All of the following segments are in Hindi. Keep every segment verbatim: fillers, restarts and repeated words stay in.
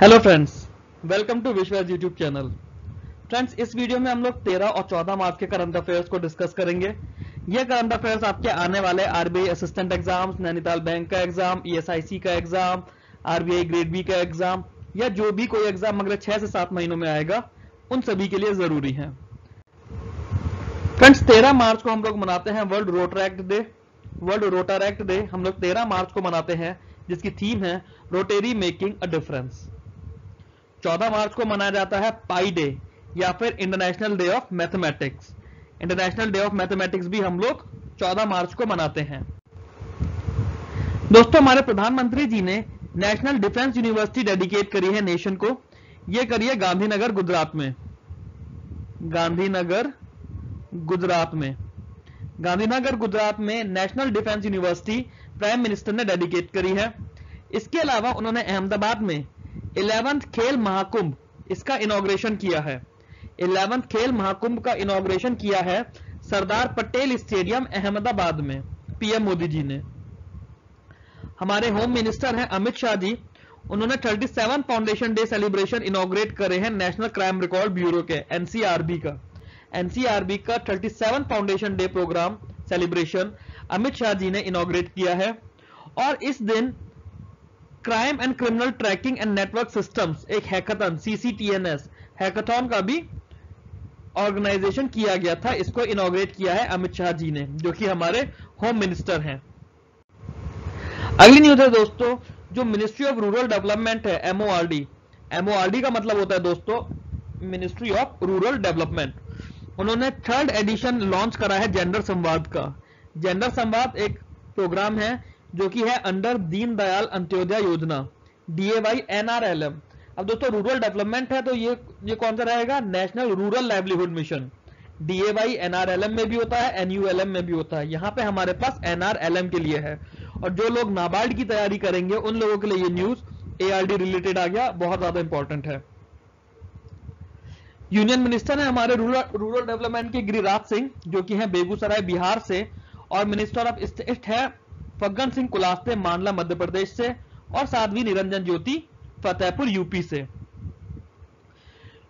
Hello friends, welcome to Vishwakarma YouTube channel. Friends, इस वीडियो में हम लोग तेरह और चौदह मार्च के करंट अफेयर्स को डिस्कस करेंगे। ये करंट अफेयर्स आपके आने वाले RBI assistant exam, Nainital bank का एग्जाम, ईएसआईसी का एग्जाम, आरबीआई ग्रेड बी का एग्जाम या जो भी कोई एग्जाम अगले छह से सात महीनों में आएगा उन सभी के लिए जरूरी है। फ्रेंड्स, तेरह मार्च को हम लोग मनाते हैं world Rotaract day. World Rotaract day हम लोग तेरह मार्च को मनाते हैं, जिसकी थीम है रोटरी मेकिंग अ डिफरेंस। चौदह मार्च को मनाया जाता है पाई डे या फिर international day of mathematics. International day of mathematics भी हम लोग चौदह मार्च को मनाते हैं। दोस्तों, हमारे प्रधानमंत्री जी ने नेशनल डिफेंस यूनिवर्सिटी डेडिकेट करी है नेशन को। यह करी है गांधीनगर गुजरात में। गांधीनगर गुजरात में गांधीनगर गुजरात में national defence university prime minister ने डेडिकेट करी है। इसके अलावा उन्होंने अहमदाबाद में ग्यारहवें खेल महाकुंभ इसका इनॉग्रेशन किया है। ग्यारहवें खेल महाकुंभ का इनॉग्रेशन किया है सरदार पटेल स्टेडियम अहमदाबाद में पीएम मोदी जी ने। हमारे होम मिनिस्टर हैं अमित शाह जी, उन्होंने सैंतीसवां फाउंडेशन डे सेलिब्रेशन इनॉग्रेट करे हैं नेशनल क्राइम रिकॉर्ड ब्यूरो के एनसीआरबी का। एनसीआरबी का सैंतीसवां foundation day programme celebration Amit Shah ji ने इनॉग्रेट किया है। और इस दिन crime and criminal tracking and network systems एक हैकाथन सीसीटीएनएस हैकाथन का भी ऑर्गेनाइजेशन किया गया था, इसको इनॉग्रेट किया है अमित शाह जी ने, जो कि हमारे होम मिनिस्टर हैं। अगली न्यूज है दोस्तों जो मिनिस्ट्री ऑफ रूरल डेवलपमेंट है, एमओआरडी। एमओआरडी का मतलब होता है दोस्तों मिनिस्ट्री ऑफ रूरल डेवलपमेंट। उन्होंने थर्ड एडिशन लॉन्च करा है जेंडर संवाद का। जेंडर संवाद एक प्रोग्राम है जो कि है अंडर दीनदयाल अंत्योदय योजना, डीएवाई एनआरएलएम। अब दोस्तों रूरल डेवलपमेंट है तो ये ये कौन सा रहेगा? National rural livelihood mission. DAY NRLM में भी होता है, एनयूएलएम में भी होता है। यहाँ पे हमारे पास एनआरएलएम के लिए है। और जो लोग नाबार्ड की तैयारी करेंगे उन लोगों के लिए ये न्यूज एआरडी रिलेटेड आ गया, बहुत ज्यादा इंपॉर्टेंट है। यूनियन मिनिस्टर है हमारे रूरल रूरल डेवलपमेंट के गिरिराज सिंह, जो कि हैं बेगूसराय बिहार से। और मिनिस्टर ऑफ स्टेट है फग्गन सिंह कुलास्ते, मानला मध्य प्रदेश से। और साध्वी निरंजन ज्योति फतेहपुर यूपी से।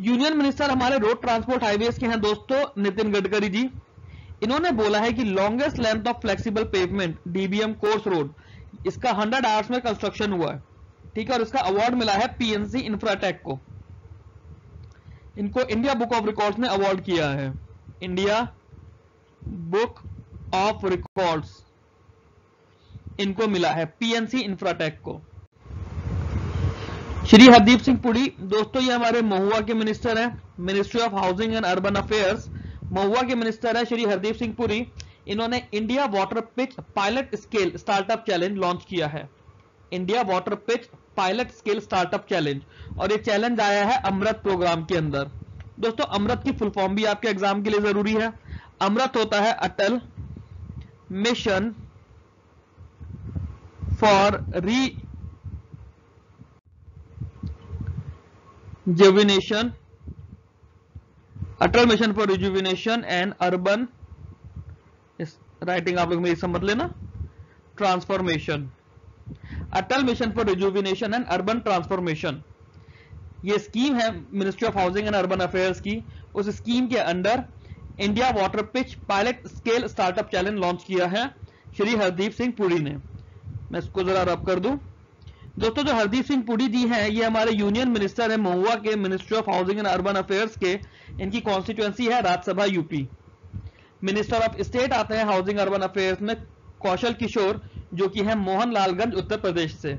यूनियन मिनिस्टर हमारे रोड ट्रांसपोर्ट हाईवेज के हैं दोस्तों नितिन गडकरी जी। इन्होंने बोला है कि longest length of flexible pavement DBM course road, इसका हंड्रेड आवर्स में कंस्ट्रक्शन हुआ है, ठीक है। और इसका अवार्ड मिला है पीएनसी इंफ्राटेक को। इनको इंडिया बुक ऑफ रिकॉर्ड ने अवार्ड किया है, इंडिया बुक ऑफ रिकॉर्ड इनको मिला है, पीएनसी इंफ्राटेक को। श्री हरदीप सिंह पुरी दोस्तों ये हमारे महुआ के मिनिस्टर हैं, ministry of housing and urban affairs. MoHUA के मिनिस्टर है श्री हरदीप सिंह पुरी। इन्होंने India water pitch pilot scale startup challenge launch किया है। India water pitch pilot scale startup challenge, और ये चैलेंज आया है अमृत प्रोग्राम के अंदर। दोस्तों अमृत की फुल फॉर्म भी आपके एग्जाम के लिए जरूरी है। अमृत होता है Atal mission for rejuvenation, Atal mission for rejuvenation and urban, इस राइटिंग आप लोग मेरी समझ लेना, transformation. Atal mission for rejuvenation and urban transformation, ये स्कीम है ministry of housing and urban affairs की। उस स्कीम के under India water pitch pilot scale startup challenge launch किया है श्री हरदीप सिंह पुरी ने। मैं इसको जरा रब कर दूं। दोस्तों जो हरदीप सिंह पुरी जी हैं ये हमारे यूनियन मिनिस्टर हैं महुआ के, ministry of housing and urban affairs के। इनकी कॉन्स्टिट्यूएंसी है Rajya Sabha UP. Minister of state आते हैं हाउसिंग अर्बन अफेयर्स में कौशल किशोर, जो कि है मोहनलालगंज उत्तर प्रदेश से।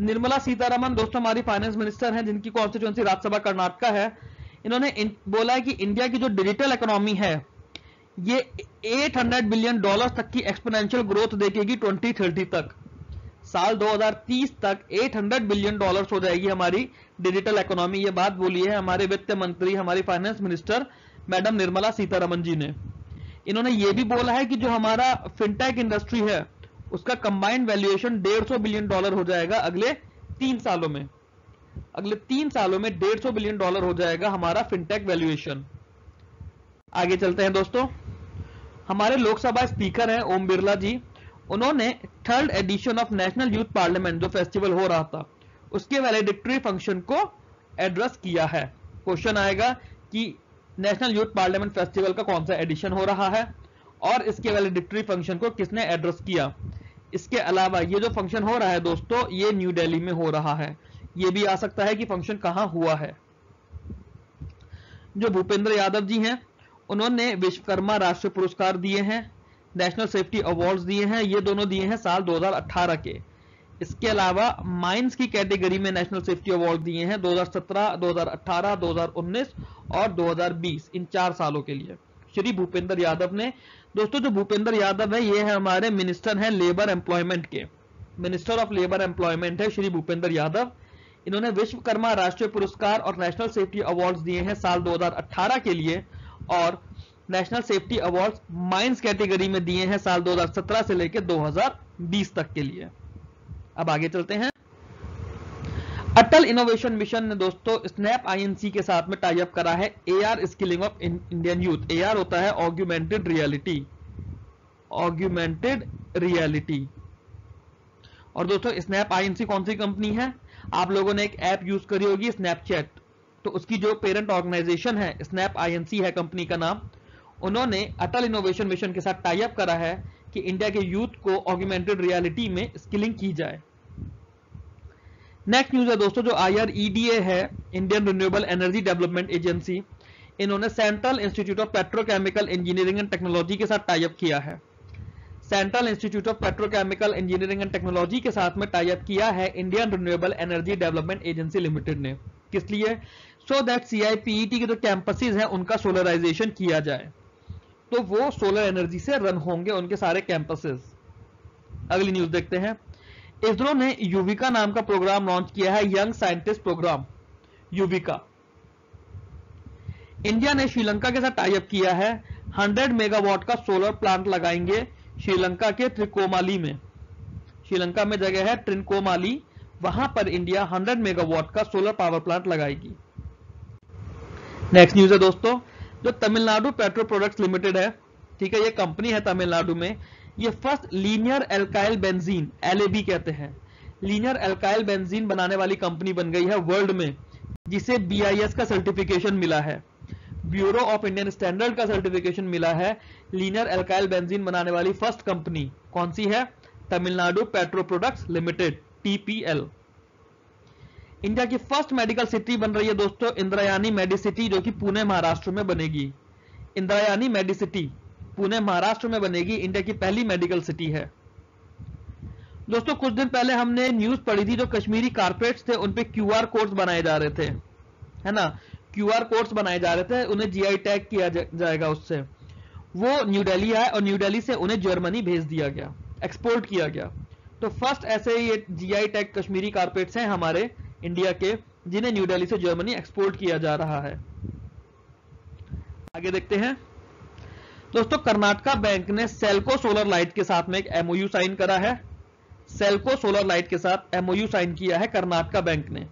निर्मला सीतारमण दोस्तों हमारी फाइनेंस मिनिस्टर हैं, जिनकी कॉन्स्टिट्यूएंसी राज्यसभा कर्नाटका है। इन्होंने इन, बोला है कि इंडिया की जो डिजिटल इकोनॉमी है ये आठ सौ बिलियन डॉलर तक की एक्सपोनेंशियल ग्रोथ देखेगी दो हज़ार तीस तक। साल दो हज़ार तीस तक आठ सौ बिलियन डॉलर हो जाएगी हमारी डिजिटल इकोनॉमी। ये बात बोली है हमारे वित्त मंत्री, हमारी finance minister madam Nirmala Sitharaman ji ने। इन्होंने ये भी बोला है कि जो हमारा फिनटेक इंडस्ट्री है उसका कंबाइंड वैल्यूएशन डेढ़ सौ बिलियन डॉलर हो जाएगा अगले तीन सालों में। अगले तीन सालों में डेढ़ सौ बिलियन डॉलर हो जाएगा हमारा फिनटेक वैल्यूएशन। आगे चलते हैं दोस्तों, हमारे लोकसभा स्पीकर हैं ओम बिरला जी। उन्होंने third edition of national youth parliament जो फेस्टिवल हो रहा था उसके वैलिडिटरी फंक्शन को एड्रेस किया है। क्वेश्चन आएगा कि नेशनल यूथ पार्लियामेंट फेस्टिवल का कौन सा एडिशन हो रहा है और इसके वैलिडिटरी फंक्शन को किसने एड्रेस किया। इसके अलावा ये जो फंक्शन हो रहा है दोस्तों ये न्यू दिल्ली में हो रहा है, ये भी आ सकता है कि फंक्शन कहाँ हुआ है। जो भूपेंद्र यादव जी हैं उन्होंने विश्वकर्मा राष्ट्रीय पुरस्कार दिए हैं, नेशनल सेफ्टी अवार्ड्स दिए हैं, ये दोनों दिए हैं साल दो हज़ार अठारह के। इसके अलावा माइंस की कैटेगरी में नेशनल सेफ्टी अवार्ड दिए हैं दो हज़ार सत्रह, दो हज़ार अठारह, दो हज़ार उन्नीस और दो हज़ार बीस, इन चार सालों के लिए श्री भूपेंद्र यादव ने। दोस्तों जो भूपेंद्र यादव है ये है हमारे मिनिस्टर हैं लेबर एम्प्लॉयमेंट के, मिनिस्टर ऑफ लेबर एम्प्लॉयमेंट है श्री भूपेंद्र यादव। इन्होंने विश्वकर्मा राष्ट्रीय पुरस्कार और नेशनल सेफ्टी अवार्ड्स दिए हैं साल दो हज़ार अठारह के लिए और national safety awards mines category में दिए हैं साल दो हज़ार सत्रह से लेकर दो हज़ार बीस तक के लिए। अब आगे चलते हैं। अटल इनोवेशन मिशन ने दोस्तों स्नैप आईएनसी के साथ में टाई अप करा है AR skilling of Indian youth. AR होता है ऑग्यूमेंटेड रियलिटी, ऑग्यूमेंटेड रियलिटी। और दोस्तों स्नैप आईएनसी कौन सी कंपनी है, आप लोगों ने एक ऐप यूज करी होगी स्नैपचैट, तो उसकी जो पेरेंट ऑर्गेनाइजेशन है स्नैप आईएनसी है कंपनी का नाम, उन्होंने अटल इनोवेशन मिशन के साथ टाई अप करा है कि इंडिया के यूथ को ऑगमेंटेड रियलिटी में स्किलिंग की जाए। नेक्स्ट न्यूज है दोस्तों जो आईआरईडीए है Indian renewable energy development agency, इन्होंने central institute of petrochemical engineering and technology के साथ टाई अप किया है। Central institute of petrochemical engineering and technology के साथ में टाई अप किया है Indian renewable energy development agency limited ने। किस लिए? सो दैट सीआईपीईटी के जो कैंपसेस हैं उनका सोलराइजेशन किया जाए, तो वो सोलर एनर्जी से रन होंगे उनके सारे कैंपसेस। अगली न्यूज देखते हैं। इसरो ने युविका नाम का प्रोग्राम लॉन्च किया है, young scientist program Yuvika. India ने श्रीलंका के साथ टाई अप किया है, हंड्रेड मेगावाट का सोलर प्लांट लगाएंगे श्रीलंका के त्रिकोमाली में। श्रीलंका में जगह है त्रिकोमाली, वहां पर इंडिया हंड्रेड मेगावाट का सोलर पावर प्लांट लगाएगी। नेक्स्ट न्यूज है दोस्तों जो तमिलनाडु पेट्रो प्रोडक्ट्स लिमिटेड है, ठीक है, ये कंपनी है तमिलनाडु में, ये first linear alkyl benzene LAB कहते हैं, लिनियर एल्काइल बेंजीन बनाने वाली कंपनी बन गई है वर्ल्ड में, जिसे बीआईएस का सर्टिफिकेशन मिला है, ब्यूरो ऑफ इंडियन स्टैंडर्ड का सर्टिफिकेशन मिला है। लीनियर एल्काइल बेंजीन बनाने वाली फर्स्ट कंपनी कौन सी है? Tamil Nadu petro products limited TPL. India की फर्स्ट मेडिकल सिटी बन रही है दोस्तों इंद्रायानी मेडिसिटी, जो कि पुणे महाराष्ट्र में बनेगी। इंद्रायानी मेडिसिटी पुणे महाराष्ट्र में बनेगी, इंडिया की पहली मेडिकल सिटी है। दोस्तों कुछ दिन पहले हमने न्यूज पढ़ी थी जो कश्मीरी कारपेट्स थे उन पे क्यूआर कोड्स बनाए जा रहे थे, है ना, क्यूआर कोड्स बनाए जा रहे थे, उन्हें जीआई टैग किया जा, जाएगा उससे। वो न्यू दिल्ली आए और न्यू दिल्ली से उन्हें जर्मनी भेज दिया गया, एक्सपोर्ट किया गया। तो फर्स्ट ऐसे ये जीआई टैग कश्मीरी कारपेट्स हैं हमारे इंडिया के, जिन्हें न्यू दिल्ली से जर्मनी एक्सपोर्ट किया जा रहा है। आगे देखते हैं दोस्तों, कर्नाटका बैंक ने सेल्को सोलर लाइट के साथ में एक एमओयू साइन करा है। सेल्को सोलर लाइट के साथ एमओयू साइन किया है कर्नाटका बैंक ने।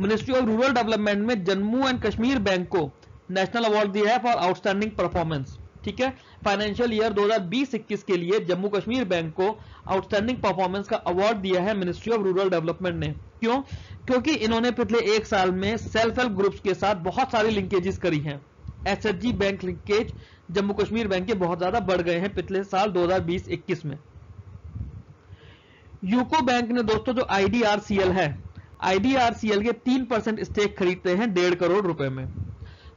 मिनिस्ट्री ऑफ रूरल डेवलपमेंट में जम्मू एंड कश्मीर बैंक को नेशनल अवार्ड दिया है फॉर आउटस्टैंडिंग परफॉर्मेंस, ठीक है। फाइनेंशियल ईयर दो हज़ार बीस इक्कीस के लिए जम्मू कश्मीर बैंक को आउटस्टैंडिंग परफॉर्मेंस का अवार्ड दिया है मिनिस्ट्री ऑफ रूरल डेवलपमेंट ने। क्यों? क्योंकि इन्होंने पिछले एक साल में सेल्फ हेल्प ग्रुप्स के साथ बहुत सारी लिंकेजेस करी हैं। SHG bank linkage Jammu Kashmir bank के बहुत ज्यादा बढ़ गए हैं पिछले साल दो हज़ार बीस इक्कीस में। यूको बैंक ने दोस्तों जो आईडीआरसीएल है, आईडीआरसीएल के तीन परसेंट स्टेक खरीदते हैं डेढ़ करोड़ रुपए में।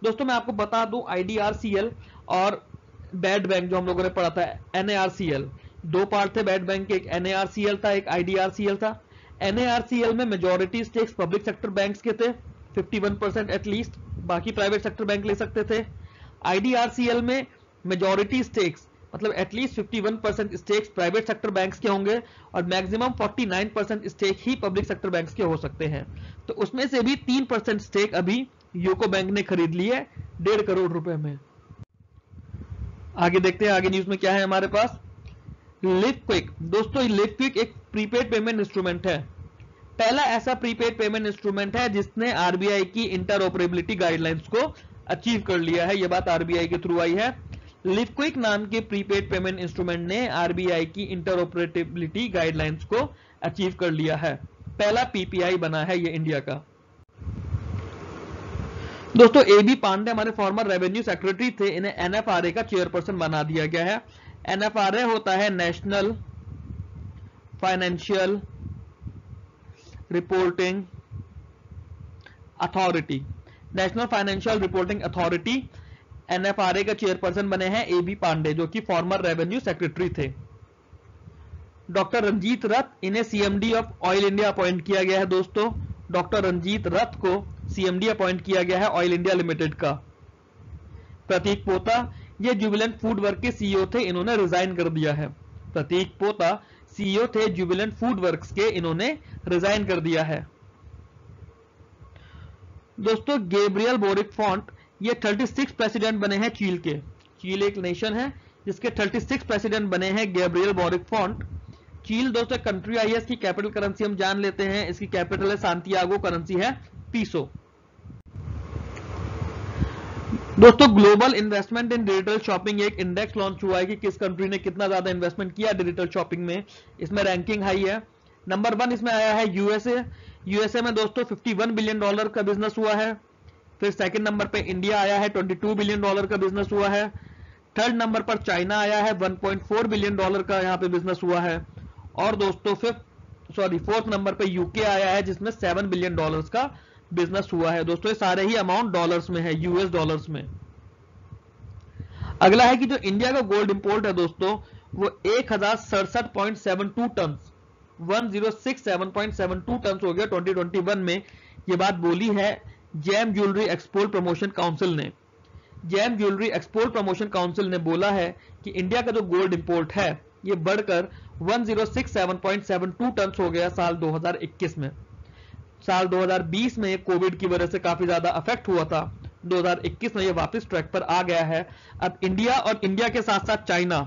दोस्तों मैं आपको बता दूं आईडीआरसीएल और बैड बैंक जो हम लोगों ने पढ़ा था एनएआरसीएल, दो पार्ट थे बैड बैंक के, एक एनएआरसीएल था एक आईडीआरसीएल था। एनएआरसीएल में majority stakes public sector banks के थे इक्यावन परसेंट एटलीस्ट, बाकी प्राइवेट सेक्टर बैंक ले सकते थे। आईडीआरसीएल में मेजॉरिटी स्टेक्स मतलब एटलीस्ट इक्यावन percent stakes private sector banks के होंगे और मैक्सिमम उनचास परसेंट स्टेक ही पब्लिक सेक्टर बैंक्स के हो सकते हैं। तो उसमें से भी तीन परसेंट स्टेक अभी यूको बैंक ने खरीद ली है डेढ़ करोड़ रुपए में। आगे देखते हैं आगे न्यूज में क्या है हमारे पास। लिफ्टक्विक दोस्तों, लिफ्टक्विक एक प्रीपेड पेमेंट इंस्ट्रूमेंट है, पहला ऐसा प्रीपेड पेमेंट इंस्ट्रूमेंट है जिसने आरबीआई की इंटरऑपरेबिलिटी गाइडलाइंस को अचीव कर लिया है, यह बात आरबीआई के थ्रू आई है। लिफ्टक्विक नाम के प्रीपेड पेमेंट इंस्ट्रूमेंट ने आरबीआई की इंटरऑपरेबिलिटी गाइडलाइंस को अचीव कर लिया है। पहला पीपीआई बना है ये इंडिया का। दोस्तों ए बी पांडे हमारे फॉर्मर रेवेन्यू सेक्रेटरी थे, इन्हें एनएफआरए का चेयरपर्सन बना दिया गया है। एनएफआरए होता है national financial reporting authority. National financial reporting authority NFRA का चेयरपर्सन बने हैं ए बी पांडे, जो कि फॉर्मर रेवेन्यू सेक्रेटरी थे। डॉक्टर रंजीत रथ, इन्हें CMD of oil India appoint किया गया है। दोस्तों डॉक्टर रंजीत रथ को सीएमडी अपॉइंट किया गया है ऑयल इंडिया लिमिटेड का। प्रतीक पोता, ये जुबिलेंट फूड वर्क के सीईओ थे, इन्होंने रिजाइन कर दिया है। प्रतीक पोता सीईओ थे जुबिलेंट फूड वर्क्स के, इन्होंने रिजाइन कर दिया है। दोस्तों गैब्रियल बोरिक फॉन्ट, ये छत्तीस प्रेसिडेंट बने हैं चील के। चील एक नेशन है जिसके छत्तीस प्रेसिडेंट बने हैं गैब्रियल बोरिक फॉन्ट। चील दोस्तों कंट्री आई है, इसकी कैपिटल करेंसी हम जान लेते हैं। इसकी कैपिटल है सांतियागो, करेंसी है पीसो। दोस्तों global investment in digital shopping एक इंडेक्स लॉन्च हुआ है कि किस कंट्री ने कितना ज्यादा इन्वेस्टमेंट किया डिजिटल शॉपिंग में। इसमें रैंकिंग हाई है, नंबर वन इसमें आया है यूएसए। यूएसए में दोस्तों इक्यावन बिलियन डॉलर का बिजनेस हुआ है। फिर सेकंड नंबर पे इंडिया आया है, बाईस बिलियन डॉलर का बिजनेस हुआ है। थर्ड नंबर पर चाइना आया है, एक पॉइंट चार बिलियन डॉलर का यहाँ पे बिजनेस हुआ है। और दोस्तों फिफ्थ सॉरी फोर्थ नंबर पे यूके आया है, जिसमें सेवन बिलियन डॉलर का बिजनेस हुआ है। दोस्तों ये सारे ही अमाउंट डॉलर्स में है, यूएस डॉलर्स में। अगला है कि जो इंडिया का गोल्ड इंपोर्ट है दोस्तों वो एक हजार सड़सठ पॉइंट सेवन टू टन, एक हजार सड़सठ पॉइंट सेवन टू टन हो गया ट्वेंटी ट्वेंटी वन में। ये बात बोली है gem jewellery export promotion council ने। Gem jewellery export promotion council ने बोला है कि इंडिया का जो गोल्ड इंपोर्ट है ये बढ़कर एक हजार सड़सठ पॉइंट सेवन टू टन हो गया साल दो हजार इक्कीस में। साल दो हजार बीस में कोविड की वजह से काफी ज्यादा अफेक्ट हुआ था, दो हजार इक्कीस में ये वापस ट्रैक पर आ गया है। अब इंडिया और इंडिया के साथ साथ चाइना,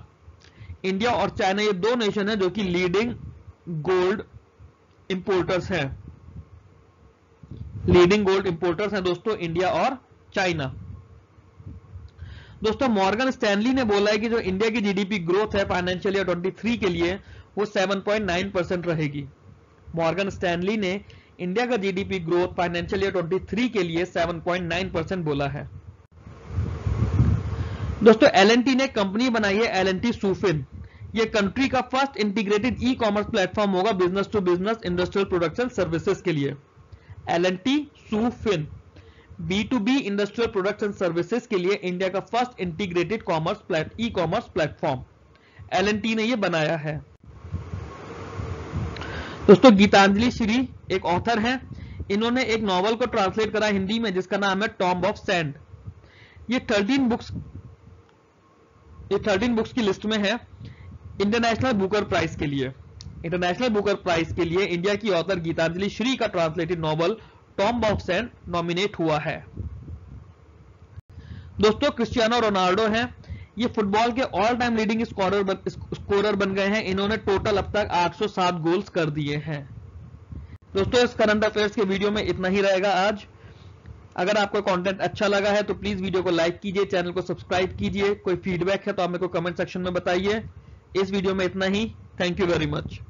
इंडिया और चाइना ये दो नेशन है जो कि लीडिंग गोल्ड इंपोर्टर्स हैं, लीडिंग गोल्ड इंपोर्टर्स हैं दोस्तों इंडिया और चाइना। दोस्तों मॉर्गन स्टैनली ने बोला है कि जो इंडिया की जीडीपी ग्रोथ है फाइनेंशियल ईयर तेईस के लिए वो सात पॉइंट नौ परसेंट रहेगी। मॉर्गन स्टैनली ने इंडिया का जीडीपी ग्रोथ फाइनेंशियल ईयर तेईस के लिए सात पॉइंट नौ परसेंट बोला है। दोस्तों एलएनटी ने कंपनी बनाई है एलएनटी सूफिन। ये कंट्री का first integrated e commerce platform होगा business to business industrial products and services के लिए। LNT SuFin B to B industrial products and services के लिए इंडिया का first integrated commerce e commerce platform LNT ने ये बनाया है। दोस्तों गीतांजलि श्री एक ऑथर हैं, इन्होंने एक नॉवल को ट्रांसलेट करा हिंदी में जिसका नाम है टॉम्ब ऑफ सैंड। ये थर्टीन बुक्स ये थर्टीन बुक्स की लिस्ट में है इंटरनेशनल बुकर प्राइज के लिए। इंटरनेशनल बुकर प्राइज के लिए इंडिया की ऑथर गीतांजलि श्री का translated novel tomb of sand nominate हुआ है। दोस्तों क्रिस्टियानो रोनाल्डो हैं, ये फुटबॉल के ऑल टाइम लीडिंग स्कोरर बन, स्कोरर बन गए हैं। इन्होंने टोटल अब तक आठ सौ सात गोल्स कर दिए हैं। दोस्तों इस करंट अफेयर्स के वीडियो में इतना ही रहेगा आज। अगर आपको कंटेंट अच्छा लगा है तो प्लीज वीडियो को लाइक कीजिए, चैनल को सब्सक्राइब कीजिए। कोई फीडबैक है तो आप मेरे को कमेंट सेक्शन में बताइए। इस वीडियो में इतना ही, थैंक यू वेरी मच।